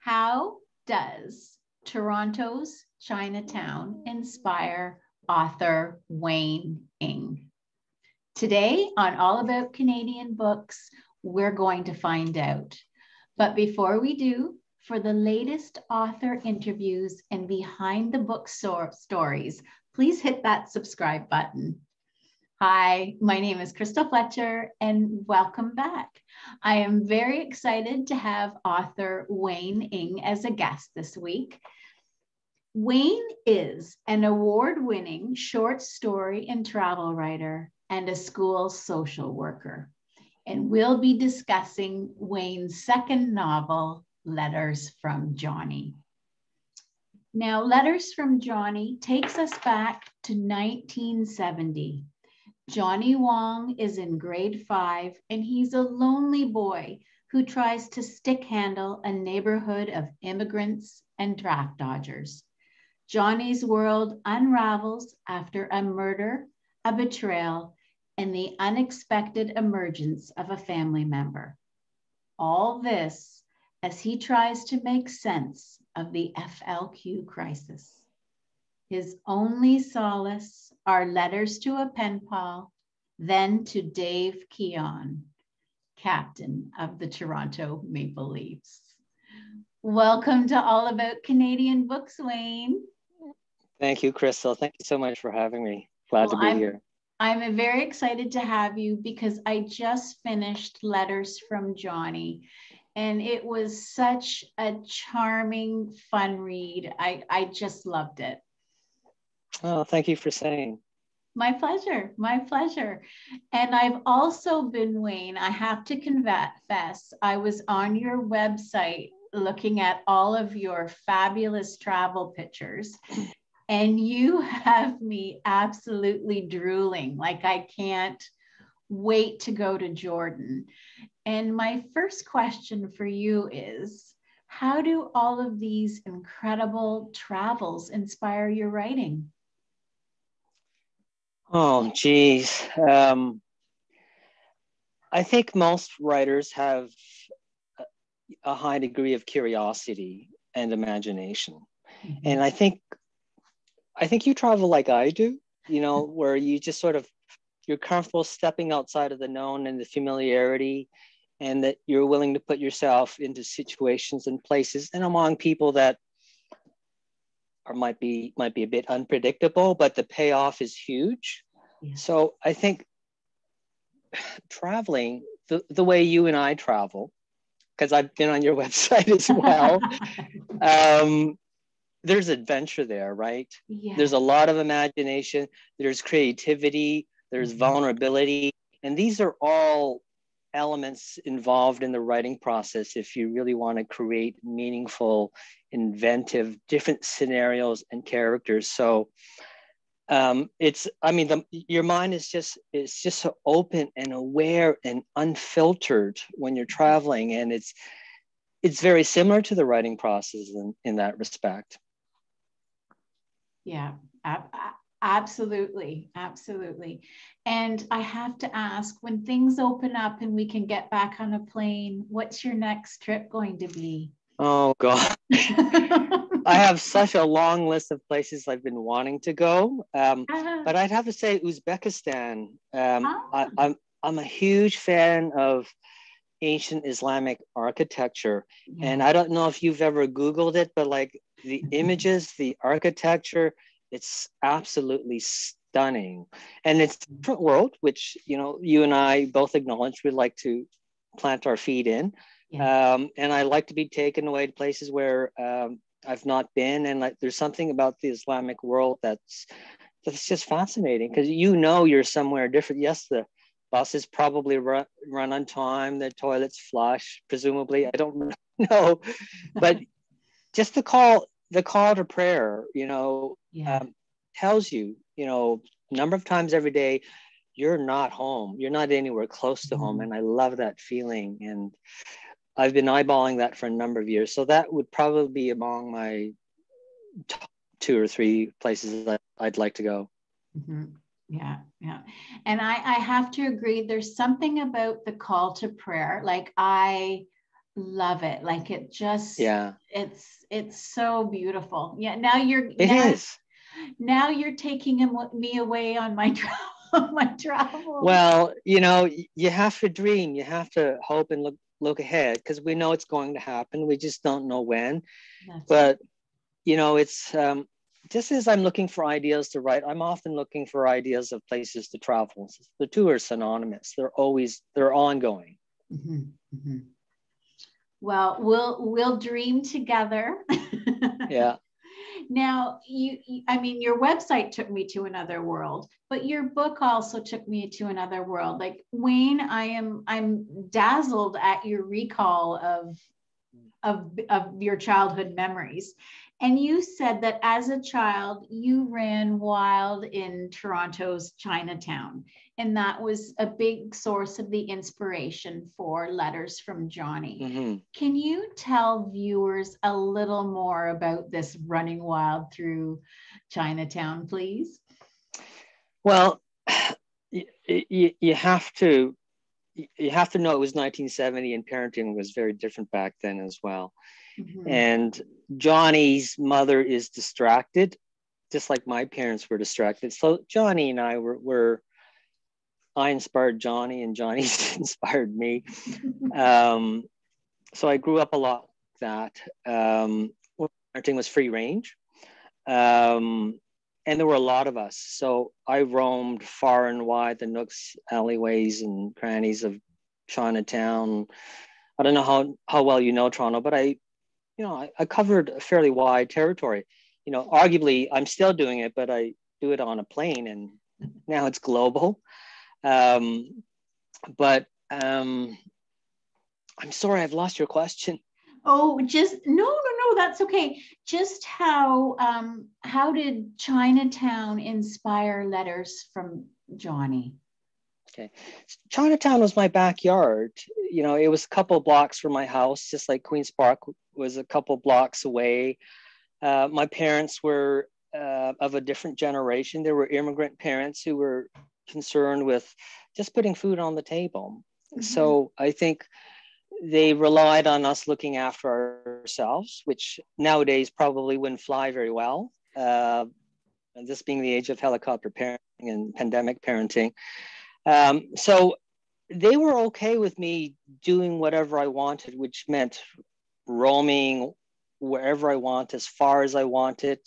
How does Toronto's Chinatown inspire author Wayne Ng? Today on All About Canadian Books, we're going to find out. But before we do, for the latest author interviews and behind the book stories, please hit that subscribe button. Hi, my name is Crystal Fletcher and welcome back. I am very excited to have author Wayne Ng as a guest this week. Wayne is an award-winning short story and travel writer and a school social worker. And we'll be discussing Wayne's second novel, Letters from Johnny. Now, Letters from Johnny takes us back to 1970. Johnny Wong is in grade 5 and he's a lonely boy who tries to stick handle a neighborhood of immigrants and draft dodgers. Johnny's world unravels after a murder, a betrayal, and the unexpected emergence of a family member. All this as he tries to make sense of the FLQ crisis. His only solace are letters to a pen pal, then to Dave Keon, captain of the Toronto Maple Leafs. Welcome to All About Canadian Books, Wayne. Thank you, Crystal. Thank you so much for having me. Glad to be here. I'm very excited to have you because I just finished Letters from Johnny, and it was such a charming, fun read. I just loved it. Oh, thank you for saying. My pleasure, my pleasure. And I've also been, Wayne, I have to confess, I was on your website looking at all of your fabulous travel pictures. And you have me absolutely drooling, like I can't wait to go to Jordan. And my first question for you is, how do all of these incredible travels inspire your writing? Oh, geez. I think most writers have a high degree of curiosity and imagination. Mm-hmm. And I think you travel like I do, you know, where you just sort of, you're comfortable stepping outside of the known and the familiarity, and that you're willing to put yourself into situations and places and among people that are, might be a bit unpredictable, but the payoff is huge. Yeah. So I think traveling the way you and I travel, because I've been on your website as well, there's adventure there, right? Yeah. There's a lot of imagination, there's creativity, there's vulnerability, and these are all elements involved in the writing process if you really want to create meaningful, inventive, different scenarios and characters. So your mind is just so open and aware and unfiltered when you're traveling, and it's very similar to the writing process in that respect. Yeah, absolutely, absolutely. And I have to ask, when things open up and we can get back on a plane, what's your next trip going to be? Oh God, I have such a long list of places I've been wanting to go, but I'd have to say Uzbekistan. I'm a huge fan of ancient Islamic architecture. Yeah. And I don't know if you've ever Googled it, but like the images, the architecture, it's absolutely stunning. And it's a different world, which, you know, you and I both acknowledge we like to plant our feet in. Yeah. And I like to be taken away to places where I've not been. And like, there's something about the Islamic world that's just fascinating, because you know you're somewhere different. Yes, the buses probably run on time, their toilets flush, presumably, I don't know. But just the call to prayer, you know, yeah. Tells you, you know, number of times every day, you're not home. You're not anywhere close to home. And I love that feeling. And I've been eyeballing that for a number of years. So that would probably be among my top 2 or 3 places that I'd like to go. Mm-hmm. Yeah, yeah. And I have to agree, there's something about the call to prayer. Like I love it. Like it just, yeah, it's so beautiful. Yeah. Now you're, now you're taking me away on my travel. Well, you know, you have to dream, you have to hope and look ahead, because we know it's going to happen. We just don't know when. That's but, you know, it's just as I'm looking for ideas to write, I'm often looking for ideas of places to travel. The two are synonymous. They're ongoing. Mm-hmm. Mm-hmm. Well, we'll dream together. Yeah. Now, I mean, your website took me to another world, but your book also took me to another world. Like Wayne, I'm dazzled at your recall of your childhood memories. And you said that as a child, you ran wild in Toronto's Chinatown. And that was a big source of the inspiration for Letters from Johnny. Mm-hmm. Can you tell viewers a little more about this running wild through Chinatown, please? Well, you have to know it was 1970 and parenting was very different back then as well. Mm-hmm. And Johnny's mother is distracted, just like my parents were distracted. So Johnny and I I inspired Johnny and Johnny inspired me. So I grew up a lot with that. Parenting was free range. And there were a lot of us. So I roamed far and wide, the nooks, alleyways, and crannies of Chinatown. I don't know how well you know Toronto, but I covered a fairly wide territory. You know, arguably, I'm still doing it, but I do it on a plane, and now it's global. I'm sorry, I've lost your question. Oh, no, that's okay. Just how did Chinatown inspire Letters from Johnny? Okay. Chinatown was my backyard. You know, it was a couple blocks from my house, just like Queen's Park was a couple blocks away. My parents were of a different generation. There were immigrant parents who were concerned with just putting food on the table. Mm-hmm. So I think they relied on us looking after ourselves, which nowadays probably wouldn't fly very well. And this being the age of helicopter parenting and pandemic parenting. So they were okay with me doing whatever I wanted, which meant roaming wherever I want, as far as I wanted,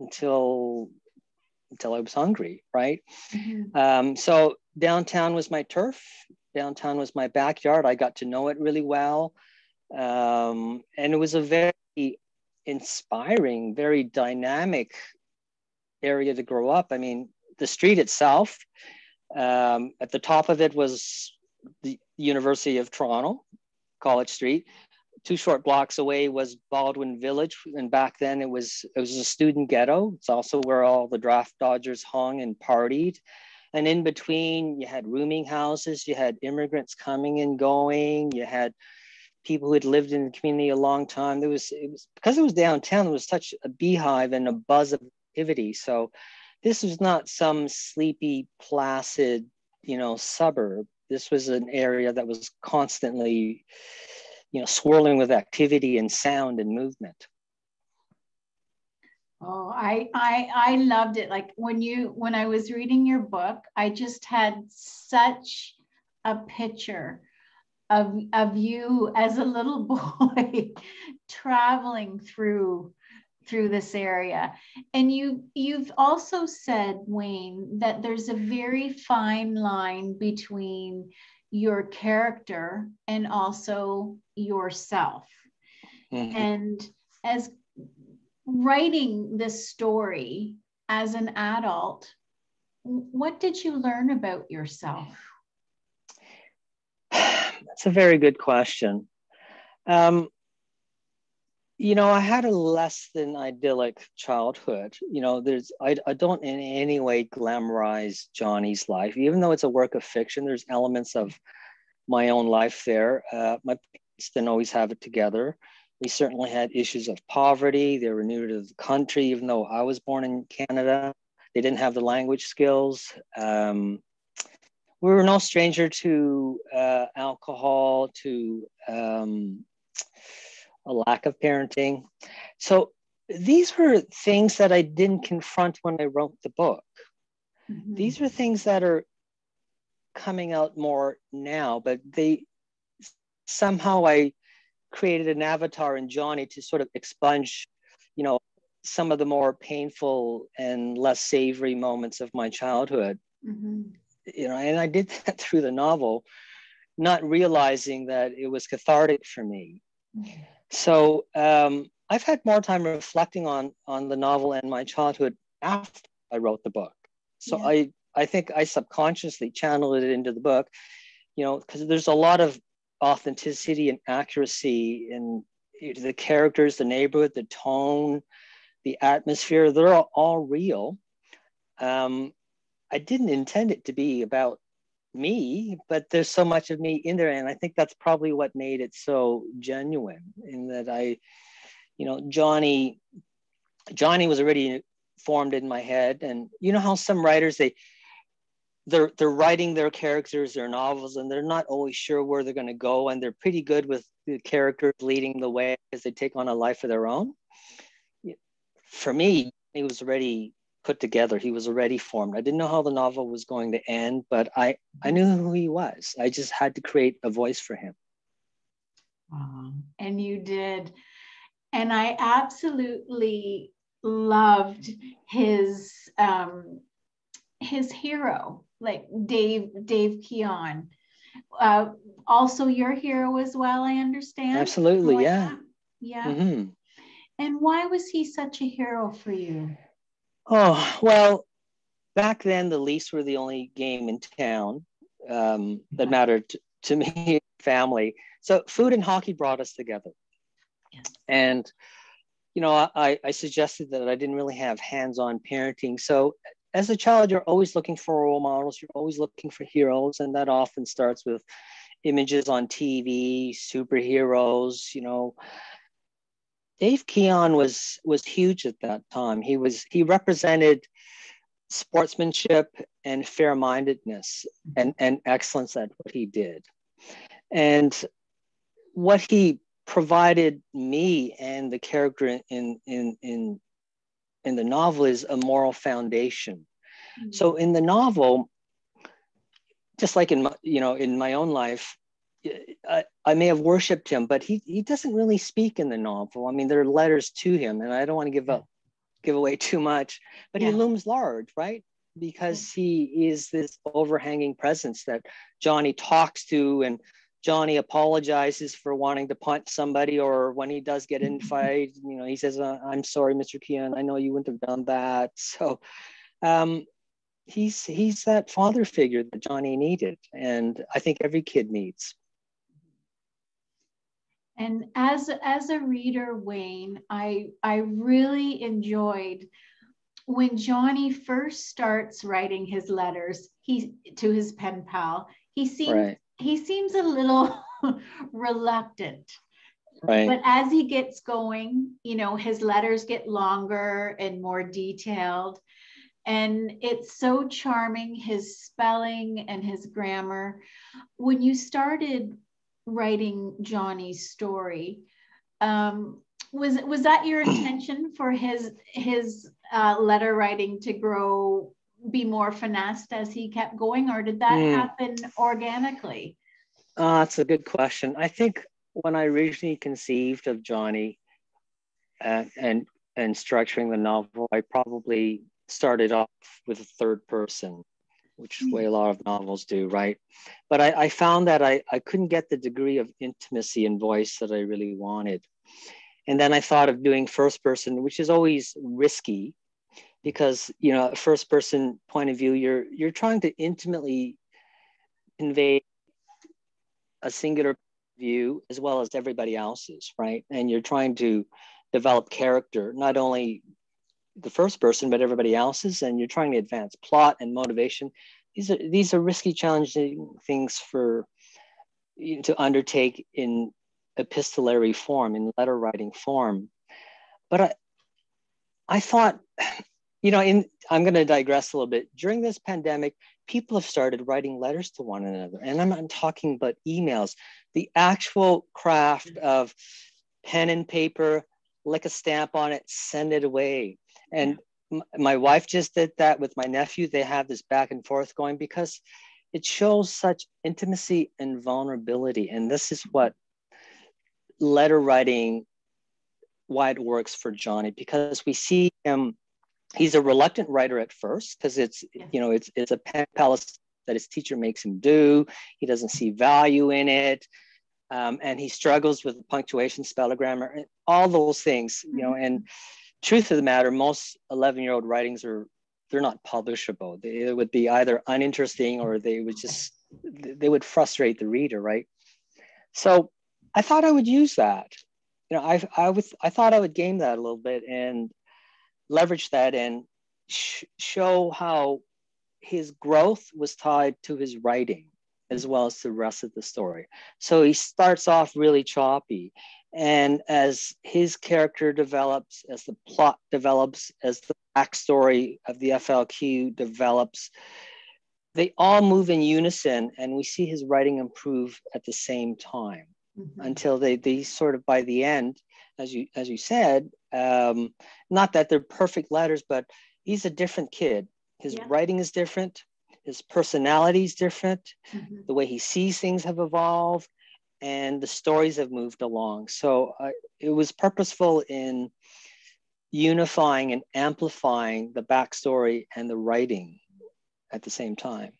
until I was hungry, right? Mm-hmm. So downtown was my turf. Downtown was my backyard. I got to know it really well. And it was a very inspiring, very dynamic area to grow up. I mean, the street itself, at the top of it was the University of Toronto, College Street. Two short blocks away was Baldwin Village. And back then it was a student ghetto. It's also where all the draft dodgers hung and partied. And in between, you had rooming houses, you had immigrants coming and going, you had people who had lived in the community a long time. Because it was downtown, there was such a beehive and a buzz of activity. So this was not some sleepy, placid, you know, suburb. This was an area that was constantly, you know, swirling with activity and sound and movement. Oh, I loved it. Like when I was reading your book, I just had such a picture of you as a little boy traveling through this area. And you've also said, Wayne, that there's a very fine line between your character and also yourself. Mm-hmm. And as writing this story as an adult, what did you learn about yourself? That's a very good question. You know, I had a less than idyllic childhood. You know, I don't in any way glamorize Johnny's life, even though it's a work of fiction. There's elements of my own life there. My parents didn't always have it together. We certainly had issues of poverty. They were new to the country, even though I was born in Canada. They didn't have the language skills. We were no stranger to alcohol, to a lack of parenting. So these were things that I didn't confront when I wrote the book. Mm-hmm. These are things that are coming out more now, but they somehow I created an avatar in Johnny to sort of expunge, you know, some of the more painful and less savory moments of my childhood. Mm-hmm. You know, and I did that through the novel, not realizing that it was cathartic for me. Mm-hmm. So I've had more time reflecting on the novel and my childhood after I wrote the book. So yeah. I think I subconsciously channeled it into the book, you know, because there's a lot of authenticity and accuracy in the characters, the neighborhood, the tone, the atmosphere. They're all real. I didn't intend it to be about me, but there's so much of me in there. And I think that's probably what made it so genuine, in that I, you know, Johnny was already formed in my head. And you know how some writers, they're writing their characters, their novels, and they're not always sure where they're going to go. And they're pretty good with the characters leading the way as they take on a life of their own. For me, he was already put together. He was already formed. I didn't know how the novel was going to end, but I knew who he was. I just had to create a voice for him. And you did. And I absolutely loved his hero, like Dave Keon. Also your hero as well, I understand. Absolutely, like yeah. That. Yeah. Mm-hmm. And why was he such a hero for you? Oh, well, back then the Leafs were the only game in town that mattered to me and family. So food and hockey brought us together. Yes. And, you know, I suggested that I didn't really have hands-on parenting. So as a child, you're always looking for role models. You're always looking for heroes. And that often starts with images on TV, superheroes, you know. Dave Keon was huge at that time. He represented sportsmanship and fair-mindedness and excellence at what he did. And what he provided me and the character in the novel is a moral foundation. Mm-hmm. So in the novel, just like in my own life, I may have worshipped him, but he doesn't really speak in the novel. I mean, there are letters to him, and I don't want to give away too much, but yeah. He looms large, right? Because he is this overhanging presence that Johnny talks to, and Johnny apologizes for wanting to punch somebody, or when he does get in a fight, you know, he says, I'm sorry, Mr. Keon, I know you wouldn't have done that. So he's that father figure that Johnny needed, and I think every kid needs. And as a reader, Wayne, I really enjoyed when Johnny first starts writing his letters to his pen pal. He seems a little reluctant, right? But as he gets going, you know, his letters get longer and more detailed, and it's so charming, his spelling and his grammar. When you started writing Johnny's story, was that your intention for his letter writing to grow, be more finessed as he kept going, or did that happen organically? That's a good question. I think when I originally conceived of Johnny and structuring the novel, I probably started off with a third person, which is the way a lot of novels do, right? But I found that I couldn't get the degree of intimacy and voice that I really wanted. And then I thought of doing first person, which is always risky because, you know, first person point of view, you're trying to intimately convey a singular view as well as everybody else's, right? And you're trying to develop character, not only the first person, but everybody else's, and you're trying to advance plot and motivation. These are risky, challenging things for you to undertake in epistolary form, in letter writing form. But I thought, you know, I'm going to digress a little bit. During this pandemic, people have started writing letters to one another, and I'm talking about emails. the actual craft of pen and paper, lick a stamp on it, send it away. And my wife just did that with my nephew. They have this back and forth going because it shows such intimacy and vulnerability. And this is what letter writing, why it works for Johnny, because we see him, he's a reluctant writer at first because it's, you know, it's a pen pal that his teacher makes him do. He doesn't see value in it. And he struggles with punctuation, spell, grammar, and all those things, you know, and truth of the matter, most 11-year-old writings are, they're not publishable. They would be either uninteresting or they would just, they would frustrate the reader, right? So I thought I would use that. You know, I thought I would game that a little bit and leverage that and show how his growth was tied to his writing, as well as the rest of the story. So he starts off really choppy. And as his character develops, as the plot develops, as the backstory of the FLQ develops, they all move in unison and we see his writing improve at the same time until they sort of, by the end, as you said, not that they're perfect letters, but he's a different kid. His writing is different. His personality is different. The way he sees things have evolved and the stories have moved along. So it was purposeful in unifying and amplifying the backstory and the writing at the same time.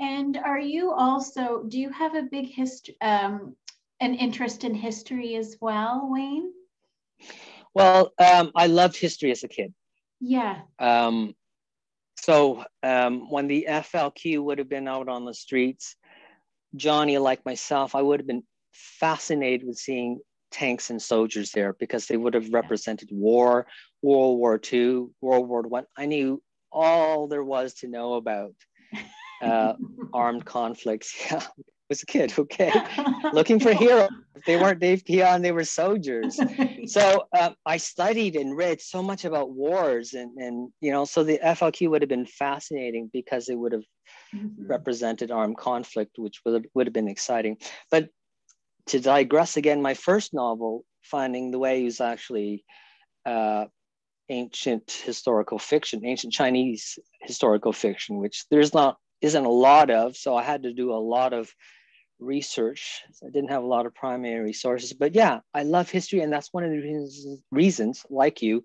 And are you also, do you have a big history, an interest in history as well, Wayne? Well, I loved history as a kid. Yeah. So when the FLQ would have been out on the streets, Johnny, like myself, I would have been fascinated with seeing tanks and soldiers there because they would have represented war, World War II, World War I. I knew all there was to know about armed conflicts. Yeah, I was a kid, okay. Looking for heroes. If they weren't Dave Keon, they were soldiers. So I studied and read so much about wars and you know, so the FLQ would have been fascinating because it would have represented armed conflict, which would have been exciting. But to digress again, my first novel, Finding the Way, was actually ancient historical fiction, ancient Chinese historical fiction, which there's not, isn't a lot of, so I had to do a lot of research. I didn't have a lot of primary sources, but yeah, I love history. And that's one of the reasons, like you,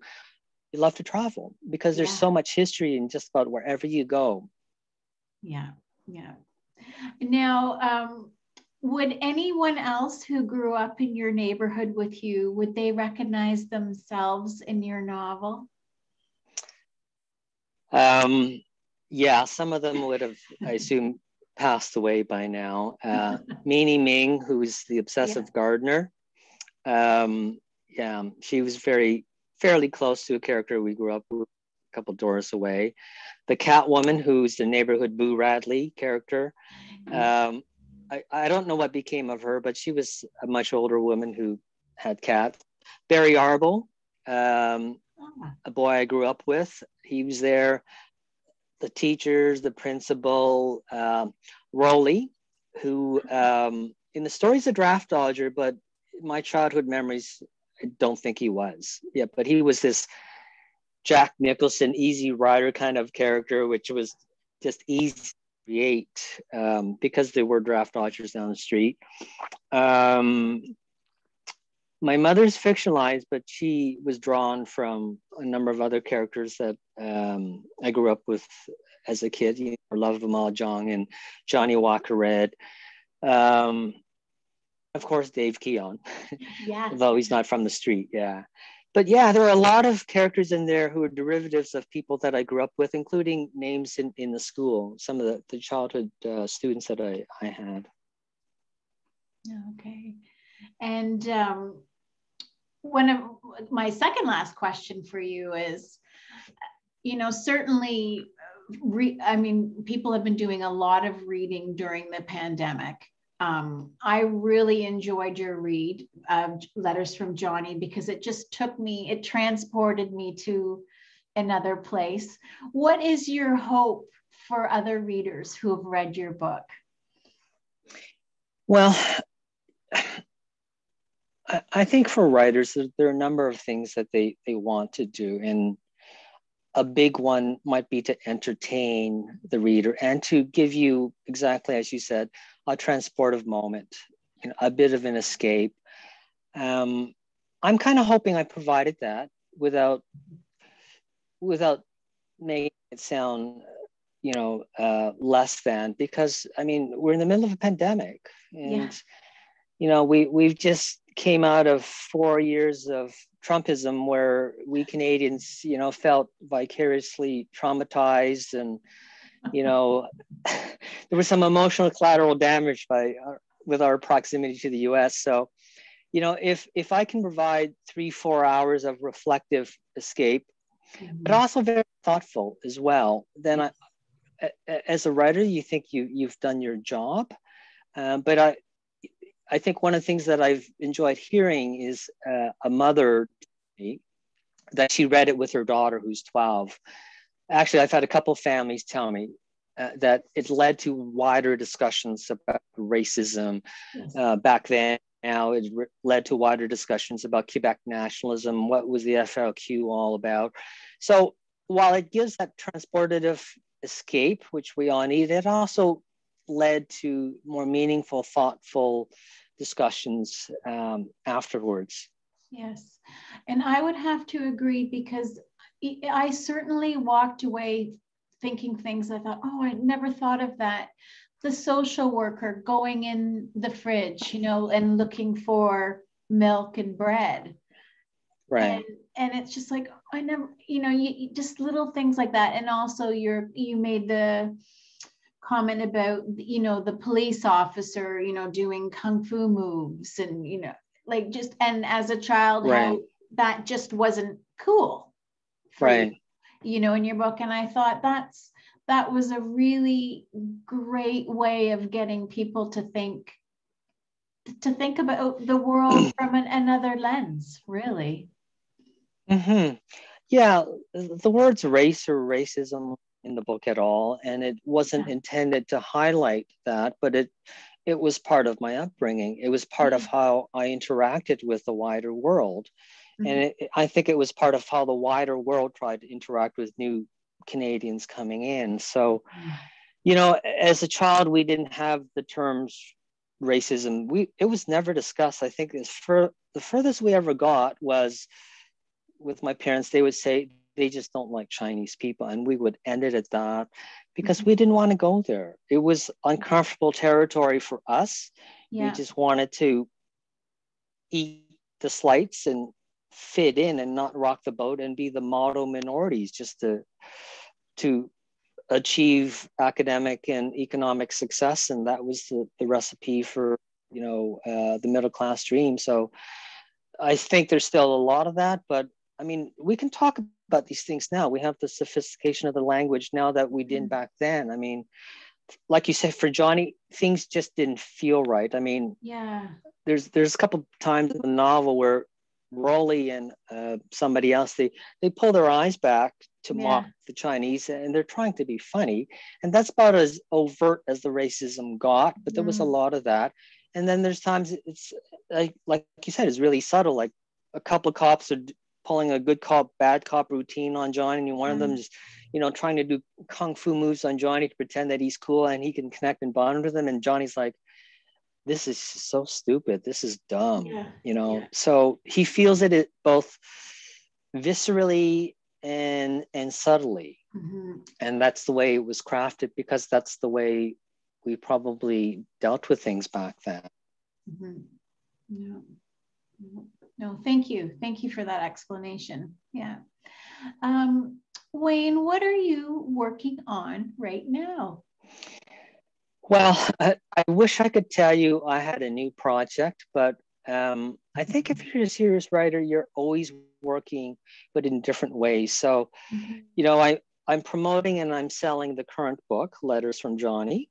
you love to travel because there's so much history in just about wherever you go. Yeah, yeah. Now, would anyone else who grew up in your neighborhood with you, would they recognize themselves in your novel? Yeah, some of them would have, I assume, passed away by now. Meini Ming, who is the obsessive gardener. Yeah, she was fairly close to a character we grew up with a couple doors away. The Catwoman, who's the neighborhood Boo Radley character. I don't know what became of her, but she was a much older woman who had cats. Barry Arbol, a boy I grew up with, he was there. The teachers, the principal, Rolly, who in the story's a draft dodger, but in my childhood memories, I don't think he was. Yeah, but he was this Jack Nicholson, easy rider kind of character, which was just easy to create because there were draft dodgers down the street. My mother's fictionalized, but she was drawn from a number of other characters that I grew up with as a kid, you know, Love of Ma Jong and Johnny Walker Red. Of course, Dave Keon, although he's not from the street, But yeah, there are a lot of characters in there who are derivatives of people that I grew up with, including names in the school, some of the childhood students that I had. Okay. And one of my second last question for you is, you know, certainly, I mean, people have been doing a lot of reading during the pandemic. I really enjoyed your read of Letters from Johnny because it just took me, it transported me to another place. What is your hope for other readers who have read your book? Well, I think for writers, there are a number of things that they want to do. And a big one might be to entertain the reader and to give you, exactly as you said, a transportive moment, you know, a bit of an escape. I'm kind of hoping I provided that without making it sound, you know, less than, because, I mean, we're in the middle of a pandemic. And, yeah. You know, we've just came out of 4 years of Trumpism where we Canadians, you know, felt vicariously traumatized, and, you know, there was some emotional collateral damage with our proximity to the US. So, you know, if I can provide 3-4 hours of reflective escape, but also very thoughtful as well, then as a writer, you think you've done your job. But I think one of the things that I've enjoyed hearing is a mother that she read it with her daughter who's 12. Actually, I've had a couple of families tell me that it led to wider discussions about racism back then. Now it led to wider discussions about Quebec nationalism. What was the FLQ all about? So while it gives that transportative escape, which we all need, it also led to more meaningful, thoughtful discussions afterwards. Yes, and I would have to agree, because I certainly walked away thinking things I thought, oh, I never thought of that. The social worker going in the fridge, you know, and looking for milk and bread. Right. And it's just like, I never, you know, you just little things like that. And also you made the comment about, you know, the police officer, you know, doing kung fu moves and, you know, like just, and as a child, right, how that just wasn't cool. Right. You know, in your book. And I thought that was a really great way of getting people to think about the world from another lens, really. Mm-hmm. Yeah, the words race or racism in the book at all, and it wasn't intended to highlight that, but it was part of my upbringing. It was part of how I interacted with the wider world, and I think it was part of how the wider world tried to interact with new Canadians coming in. So, you know, as a child, we didn't have the terms racism. It was never discussed. I think the furthest we ever got was with my parents. They would say they just don't like Chinese people, and we would end it at that, because we didn't want to go there. It was uncomfortable territory for us. Yeah. We just wanted to eat the slights and fit in and not rock the boat and be the model minorities, just to achieve academic and economic success. And that was the recipe for, you know, the middle class dream. So I think there's still a lot of that, but I mean, we can talk about these things now. We have the sophistication of the language now that we didn't back then. I mean, like you said, for Johnny, things just didn't feel right. I mean, yeah, there's a couple times in the novel where Rolly and somebody else, they pull their eyes back to mock the Chinese, and they're trying to be funny, and that's about as overt as the racism got, but there was a lot of that. And then there's times it's like you said, it's really subtle, like a couple of cops are pulling a good cop bad cop routine on Johnny, and one of them is, you know, trying to do kung fu moves on Johnny to pretend that he's cool and he can connect and bond with them, and Johnny's like, this is so stupid. This is dumb, you know? Yeah. So he feels it both viscerally and subtly. And that's the way it was crafted, because that's the way we probably dealt with things back then. No, thank you. Thank you for that explanation. Yeah. Wayne, what are you working on right now? Well, I wish I could tell you I had a new project, but I think if you're a serious writer, you're always working, but in different ways. So, you know, I'm promoting and I'm selling the current book, Letters from Johnny,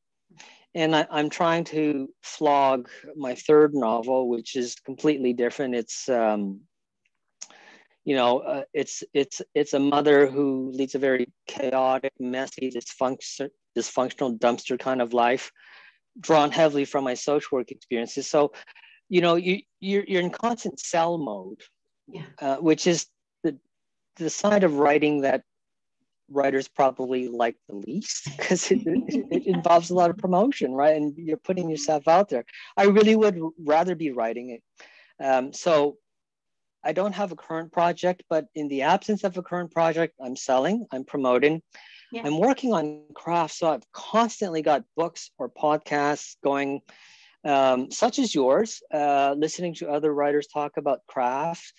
and I'm trying to flog my third novel, which is completely different. It's, you know, it's a mother who leads a very chaotic, messy, dysfunctional dumpster kind of life, drawn heavily from my social work experiences. So, you know, you're in constant cell mode, yeah. Which is the side of writing that writers probably like the least, because it involves a lot of promotion, right? And you're putting yourself out there. I really would rather be writing it. So I don't have a current project, but in the absence of a current project, I'm selling, I'm promoting, yeah. I'm working on craft. So I've constantly got books or podcasts going, such as yours, listening to other writers talk about craft,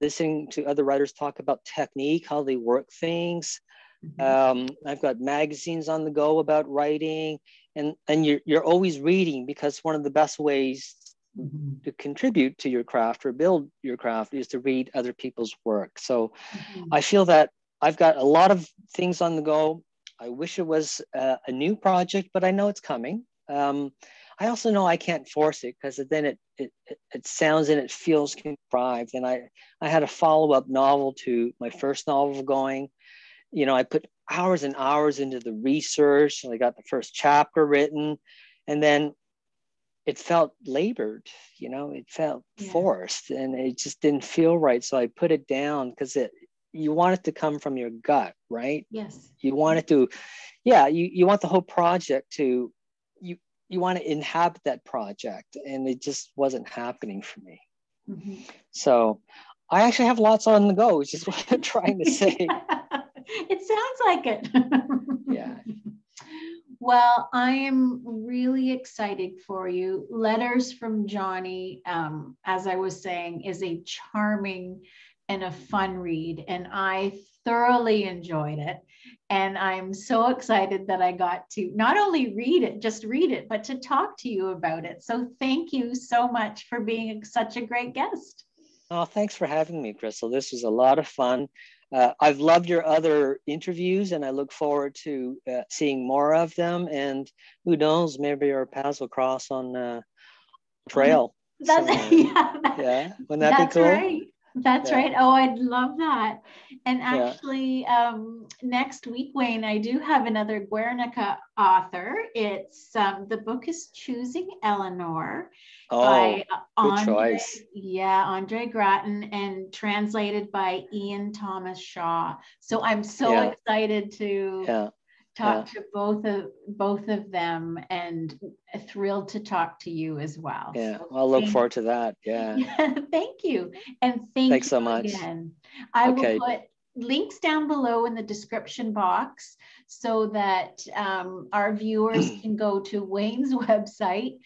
listening to other writers talk about technique, how they work things. I've got magazines on the go about writing, and you're always reading, because one of the best ways to contribute to your craft or build your craft is to read other people's work. So I feel that I've got a lot of things on the go. I wish it was a new project, but I know it's coming. I also know I can't force it, because then it sounds and it feels contrived. And I had a follow-up novel to my first novel going. You know, I put hours and hours into the research, and I got the first chapter written, and then it felt labored, you know, it felt forced, and it just didn't feel right. So I put it down, because you want it to come from your gut, right? Yes. You want it to, you want the whole project to, you want to inhabit that project, and it just wasn't happening for me. Mm-hmm. So I actually have lots on the go, which is what I'm trying to say. It sounds like it. Yeah. Well, I am really excited for you. Letters from Johnny, as I was saying, is a charming and a fun read, and I thoroughly enjoyed it. And I'm so excited that I got to not only read it, but to talk to you about it. So thank you so much for being such a great guest. Oh, thanks for having me, Crystal. This was a lot of fun. I've loved your other interviews, and I look forward to seeing more of them. And who knows, maybe our paths will cross on trail. Wouldn't that be cool? Right. That's right. Oh, I'd love that. And actually, next week, Wayne, I do have another Guernica author. It's the book is Choosing Eleanor by Andre Grattan, and translated by Ian Thomas Shaw. So I'm so excited to talk to both of them, and thrilled to talk to you as well. Yeah, so I'll look forward to that. Yeah. Thank you. And thanks so much. Again. I will put links down below in the description box, so that our viewers can go to Wayne's website,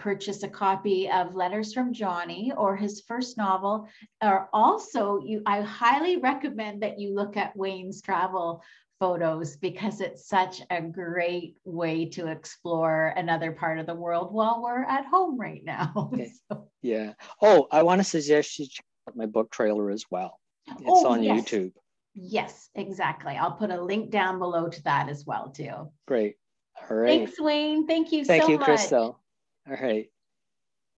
purchase a copy of Letters from Johnny or his first novel, or also I highly recommend that you look at Wayne's travel photos, because it's such a great way to explore another part of the world while we're at home right now. Okay. So. Yeah. Oh, I want to suggest you check out my book trailer as well. It's on YouTube. Yes, exactly. I'll put a link down below to that as well too. Great. All right. Thanks, Wayne. Thank you so much. Thank you, Crystal. All right.